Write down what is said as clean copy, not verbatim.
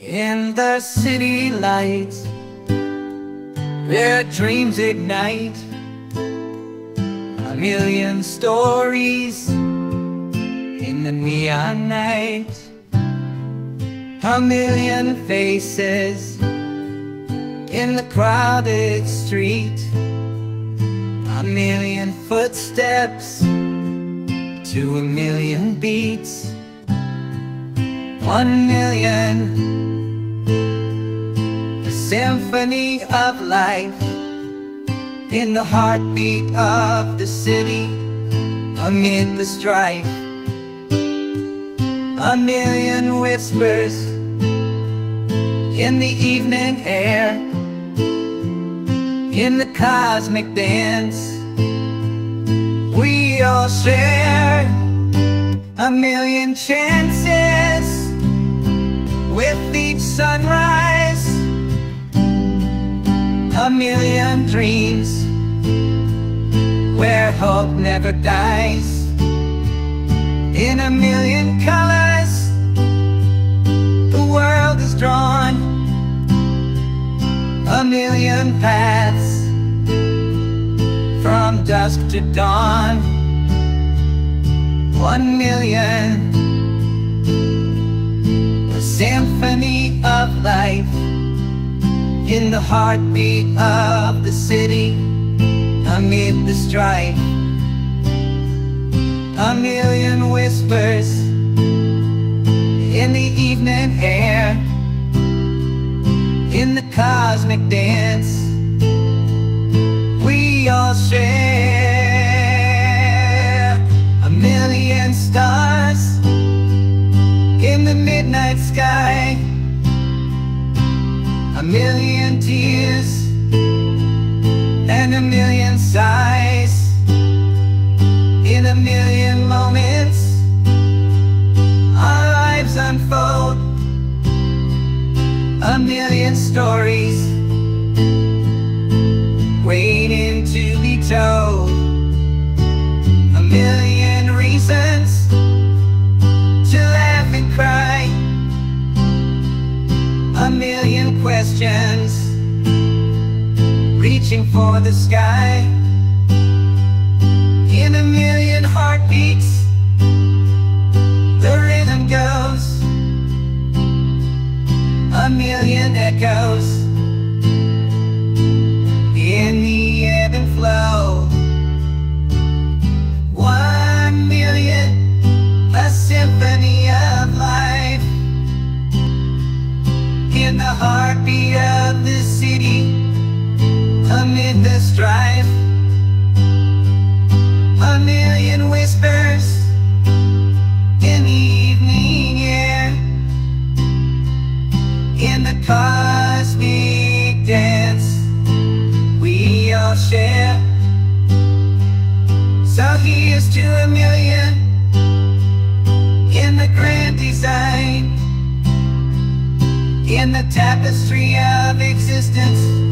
In the city lights, their dreams ignite a million stories. In the neon night, a million faces. In the crowded street, a million footsteps to a million beats. 1 million, a symphony of life in the heartbeat of the city amid the strife. 1 million whispers in the evening air, in the cosmic dance we all share. 1 million chances with each sunrise, 1 million dreams where hope never dies. In 1 million colors the world is drawn, 1 million paths from dusk to dawn. 1 million, symphony of life in the heartbeat of the city amid the strife. 1 million whispers in the evening air, in the cosmic dance we all share. 1 million stars in the midnight sky, 1 million tears and 1 million sighs. In 1 million moments our lives unfold, 1 million stories waiting to be told. 1 million reasons to laugh and cry, 1 million questions reaching for the sky. In 1 million heartbeats the rhythm goes, 1 million echoes in the ebb and flow. 1 million, a symphony of life in the heartbeat of the city amid the strife. 1 million whispers in the evening air, in the cosmic dance we all share. So here's to 1 million in the grand design, in the tapestry of existence.